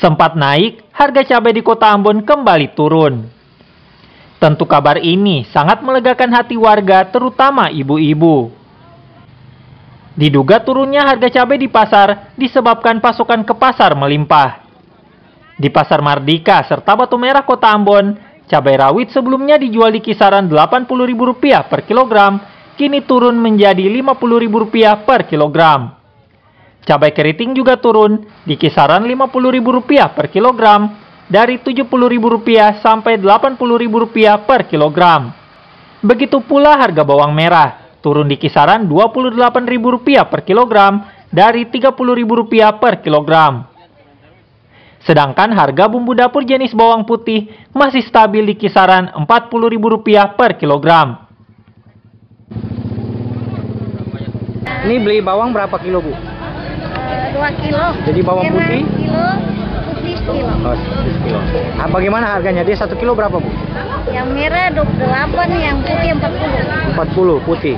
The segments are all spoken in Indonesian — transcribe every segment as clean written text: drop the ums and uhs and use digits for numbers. Sempat naik, harga cabai di kota Ambon kembali turun. Tentu kabar ini sangat melegakan hati warga, terutama ibu-ibu. Diduga turunnya harga cabai di pasar disebabkan pasokan ke pasar melimpah. Di pasar Mardika serta Batu Merah kota Ambon, cabai rawit sebelumnya dijual di kisaran Rp80.000 per kilogram, kini turun menjadi Rp50.000 per kilogram. Cabai keriting juga turun di kisaran Rp50.000 per kilogram, dari Rp70.000 sampai Rp80.000 per kilogram. Begitu pula harga bawang merah, turun di kisaran Rp28.000 per kilogram, dari Rp30.000 per kilogram. Sedangkan harga bumbu dapur jenis bawang putih masih stabil di kisaran Rp40.000 per kilogram. Ini beli bawang berapa kilo, Bu? 2 kilo. Jadi bawang putih? Kilo. Oh, 1 kilo. Ah, bagaimana harganya? Dia 1 kilo berapa, Bu? Yang merah 28, yang putih 40. 40 putih.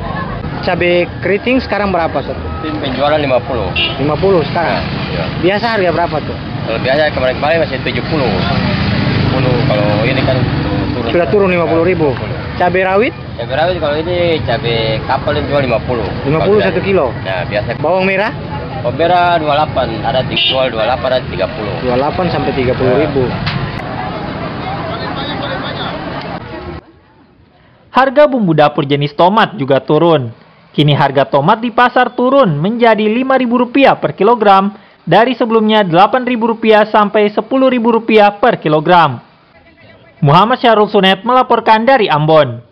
Cabai keriting sekarang berapa, Sob? Penjualan 50. 50 sekarang. Ya. Biasa harga berapa tuh? Kalau biasa kemarin masih 70. 10 kalau ini kan turun. Sudah turun 50.000. Cabai rawit? Cabai rawit kalau ini cabai kapal yang jual 50. 50 1 kilo. Nah, biasa. Bawang merah? Obera 28, ada jual 28, ada 30. 28 sampai 30.000. Harga bumbu dapur jenis tomat juga turun. Kini harga tomat di pasar turun menjadi Rp5.000 per kilogram, dari sebelumnya Rp8.000 sampai Rp10.000 per kilogram. Muhammad Syarul Sunet melaporkan dari Ambon.